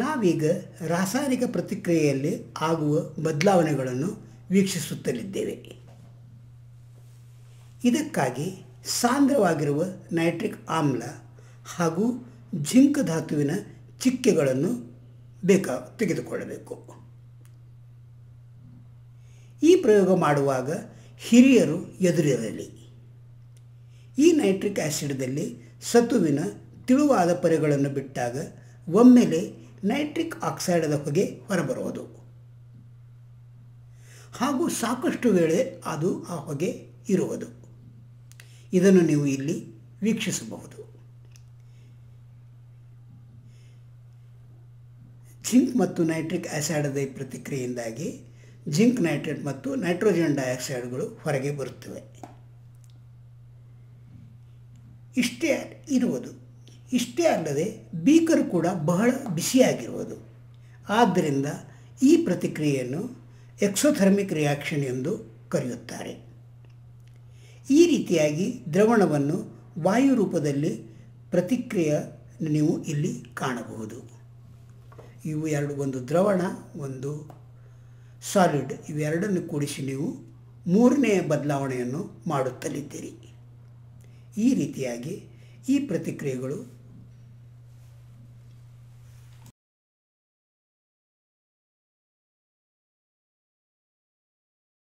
ನಾವೀಗ ರಾಸಾಯನಿಕ ಪ್ರತಿಕ್ರಿಯೆಯಲ್ಲಿ ಆಗುವ ಬದಲಾವಣೆಗಳನ್ನು ವೀಕ್ಷಿಸುತ್ತಲಿದ್ದೇವೆ. ಇದಕ್ಕಾಗಿ ಸಾಂದ್ರವಾಗಿರುವ ನೈಟ್ರಿಕ್ ಆಮ್ಲ ಹಾಗೂ ಜಿಂಕ್ ಧಾತುವಿನ ಚಿಕ್ಕೆಗಳನ್ನು ತೆಗೆದುಕೊಳ್ಳಬೇಕು. ಈ ಪ್ರಯೋಗ ಮಾಡುವಾಗ ಹಿರಿಯರು ಎದುರಿರಲಿ. ಈ ನೈಟ್ರಿಕ್ ಆ್ಯಸಿಡ್ದಲ್ಲಿ ಸತುವಿನ ತಿಳುವಾದ ಪೊರೆಗಳನ್ನು ಬಿಟ್ಟಾಗ ಒಮ್ಮೆಲೆ ನೈಟ್ರಿಕ್ ಆಕ್ಸೈಡದ ಹೊಗೆ ಹೊರಬರುವುದು ಹಾಗೂ ಸಾಕಷ್ಟು ವೇಳೆ ಅದು ಆ ಹೊಗೆ ಇರುವುದು. ಇದನ್ನು ನೀವು ಇಲ್ಲಿ ವೀಕ್ಷಿಸಬಹುದು. ಜಿಂಕ್ ಮತ್ತು ನೈಟ್ರಿಕ್ ಆ್ಯಸಿಡದ ಪ್ರತಿಕ್ರಿಯೆಯಿಂದಾಗಿ ಜಿಂಕ್ ನೈಟ್ರೇಟ್ ಮತ್ತು ನೈಟ್ರೋಜನ್ ಡೈಆಕ್ಸೈಡ್ಗಳು ಹೊರಗೆ ಬರುತ್ತವೆ. ಇಷ್ಟೇ ಅಲ್ಲದೆ ಬೀಕರ್ ಕೂಡ ಬಹಳ ಬಿಸಿಯಾಗಿರುವುದು. ಆದ್ದರಿಂದ ಈ ಪ್ರತಿಕ್ರಿಯೆಯನ್ನು ಎಕ್ಸೋಥರ್ಮಿಕ್ ರಿಯಾಕ್ಷನ್ ಎಂದು ಕರೆಯುತ್ತಾರೆ. ಈ ರೀತಿಯಾಗಿ ದ್ರವಣವನ್ನು ವಾಯು ರೂಪದಲ್ಲಿ ಪ್ರತಿಕ್ರಿಯೆ ನೀವು ಇಲ್ಲಿ ಕಾಣಬಹುದು. ಇವು ಎರಡು, ಒಂದು ದ್ರವಣ, ಒಂದು ಸಾಲಿಡ್. ಇವೆರಡನ್ನು ಕೂಡಿಸಿ ನೀವು ಮೂರನೆಯ ಬದಲಾವಣೆಯನ್ನು ಮಾಡುತ್ತಲಿದ್ದೀರಿ. ಈ ರೀತಿಯಾಗಿ ಈ ಪ್ರತಿಕ್ರಿಯೆಗಳು